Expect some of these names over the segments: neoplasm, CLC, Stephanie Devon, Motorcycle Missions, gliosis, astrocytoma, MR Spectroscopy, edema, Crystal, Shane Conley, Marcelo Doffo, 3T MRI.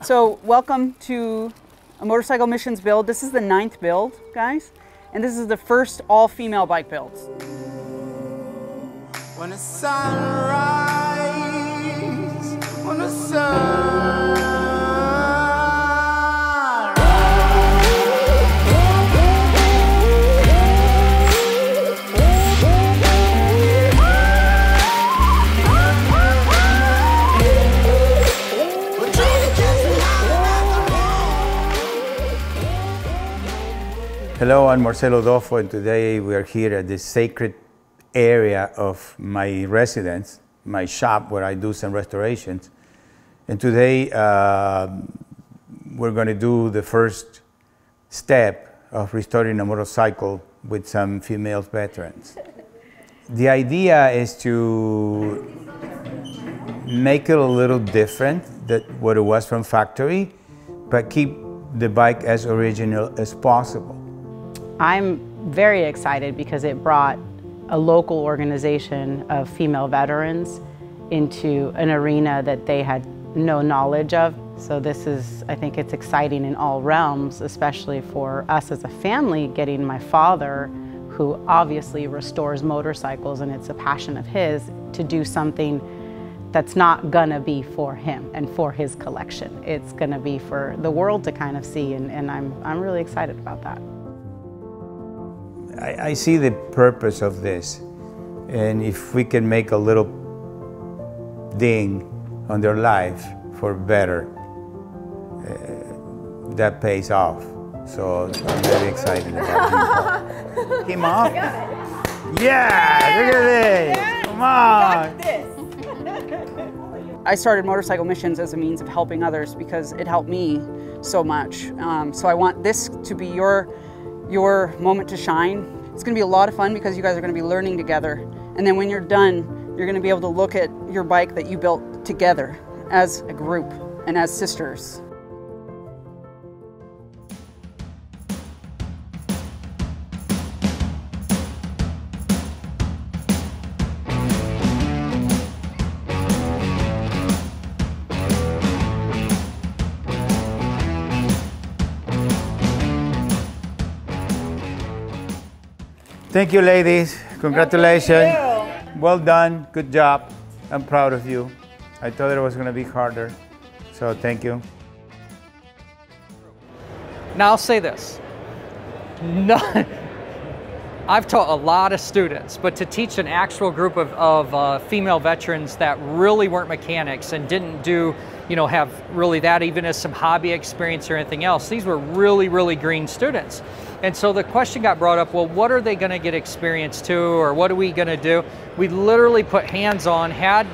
So welcome to a Motorcycle Missions build. This is the 9th build, guys, and this is the first all-female bike build. When the sun rises, when the sun rises. Hello, I'm Marcelo Doffo, and today we are here at the sacred area of my residence, my shop where I do some restorations. And today we're going to do the first step of restoring a motorcycle with some female veterans. The idea is to make it a little different than what it was from factory, but keep the bike as original as possible. I'm very excited because it brought a local organization of female veterans into an arena that they had no knowledge of. So this is, I think it's exciting in all realms, especially for us as a family, getting my father, who obviously restores motorcycles and it's a passion of his, to do something that's not gonna be for him and for his collection. It's gonna be for the world to kind of see, and I'm really excited about that. I see the purpose of this, and if we can make a little ding on their life for better, that pays off. So I'm very excited about it. Came off? Yeah, yeah! Look at this! Yeah. Come on! This. I started Motorcycle Missions as a means of helping others because it helped me so much. So I want this to be your moment to shine. It's gonna be a lot of fun because you guys are gonna be learning together. And then when you're done, you're gonna be able to look at your bike that you built together as a group and as sisters. Thank you, ladies. Congratulations. You. Well done. Good job. I'm proud of you. I thought it was going to be harder, so thank you. Now, I'll say this. I've taught a lot of students, but to teach an actual group of female veterans that really weren't mechanics and didn't do, you know, have really that even as some hobby experience or anything else, these were really, really green students. And so the question got brought up, well, what are they gonna get experience to, or what are we gonna do? We literally put hands on, had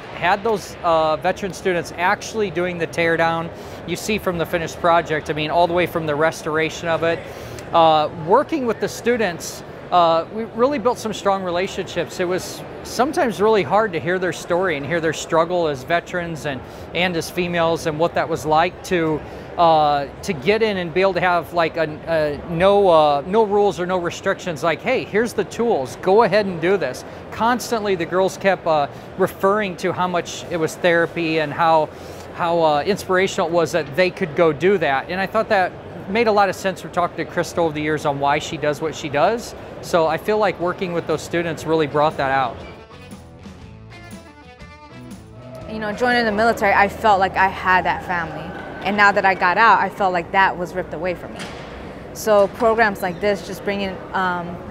those veteran students actually doing the teardown. You see from the finished project, I mean, all the way from the restoration of it. Working with the students, we really built some strong relationships. It was sometimes really hard to hear their story and hear their struggle as veterans and as females and what that was like to get in and be able to have like no rules or no restrictions, like, hey, here's the tools, go ahead and do this. Constantly the girls kept referring to how much it was therapy and how inspirational it was that they could go do that. And I thought that made a lot of sense. We've talked to Crystal over the years on why she does what she does. So I feel like working with those students really brought that out. You know, joining the military, I felt like I had that family. And now that I got out, I felt like that was ripped away from me. So programs like this, just bringing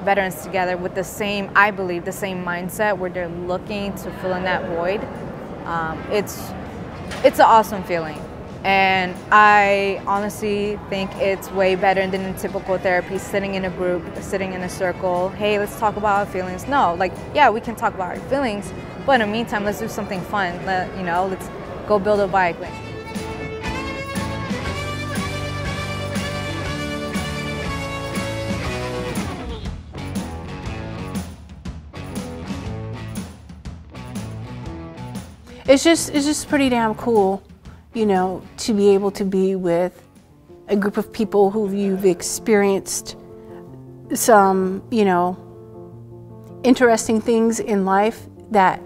veterans together with the same, I believe, the same mindset where they're looking to fill in that void. It's an awesome feeling. And I honestly think it's way better than a typical therapy, sitting in a group, sitting in a circle. Hey, let's talk about our feelings. No, like, yeah, we can talk about our feelings, but in the meantime, let's do something fun. You know, let's go build a bike. It's just pretty damn cool, you know, to be able to be with a group of people who you've experienced some, you know, interesting things in life that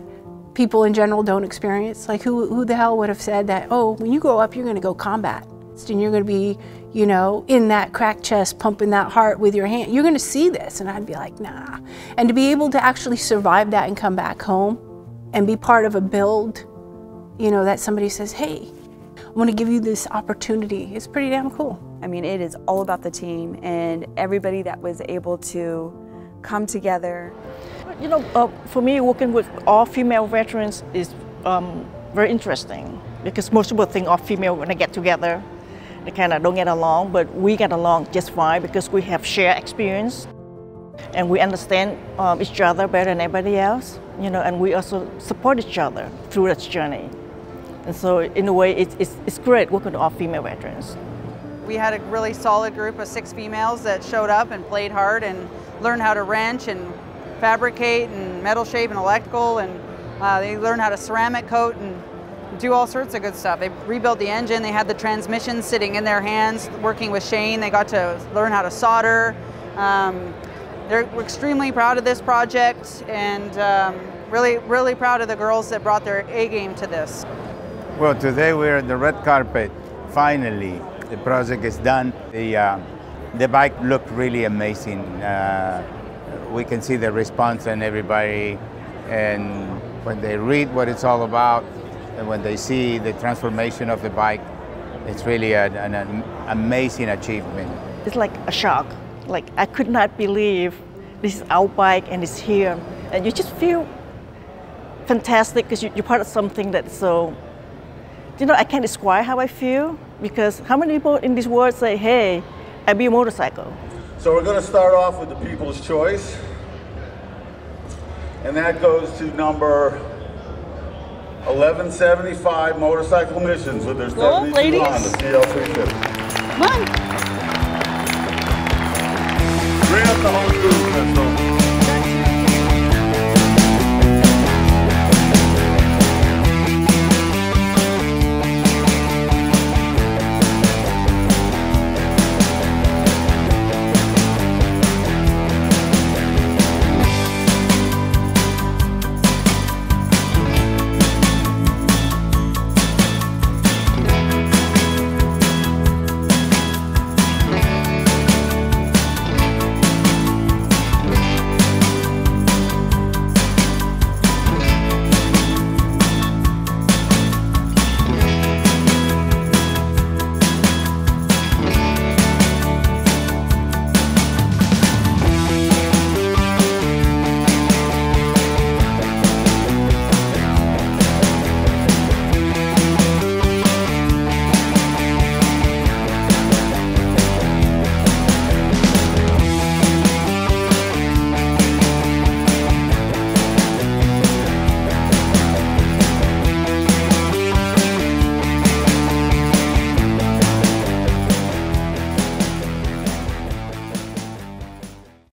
people in general don't experience. Like who the hell would have said that, oh, when you grow up, you're gonna go combat. and you're going to be, you know, in that crack chest, pumping that heart with your hand. You're going to see this. And I'd be like, nah. And to be able to actually survive that and come back home and be part of a build, you know, that somebody says, hey, I want to give you this opportunity. It's pretty damn cool. I mean, it is all about the team and everybody that was able to come together. You know, for me, working with all female veterans is very interesting, because most people think all female when they get together, they kind of don't get along, but we get along just fine because we have shared experience and we understand each other better than everybody else, you know, and we also support each other through this journey. And so in a way, it's great working with all female veterans. We had a really solid group of 6 females that showed up and played hard and learned how to wrench and fabricate and metal shape and electrical, and they learned how to ceramic coat and do all sorts of good stuff. They rebuilt the engine, they had the transmission sitting in their hands, working with Shane. They got to learn how to solder. They're extremely proud of this project, and really, really proud of the girls that brought their A game to this. Well, today we're on the red carpet, finally. The project is done. The bike looked really amazing. We can see the response in everybody, and when they read what it's all about, and when they see the transformation of the bike, it's really an amazing achievement. It's like a shock. Like, I could not believe this is our bike and it's here. And you just feel fantastic because you're part of something that's so, you know, I can't describe how I feel, because how many people in this world say, hey, I build a motorcycle? So we're going to start off with the people's choice. And that goes to number 1175, Motorcycle Missions, with their Stephanie Devon, the CLC. Come on. Bring up the whole group.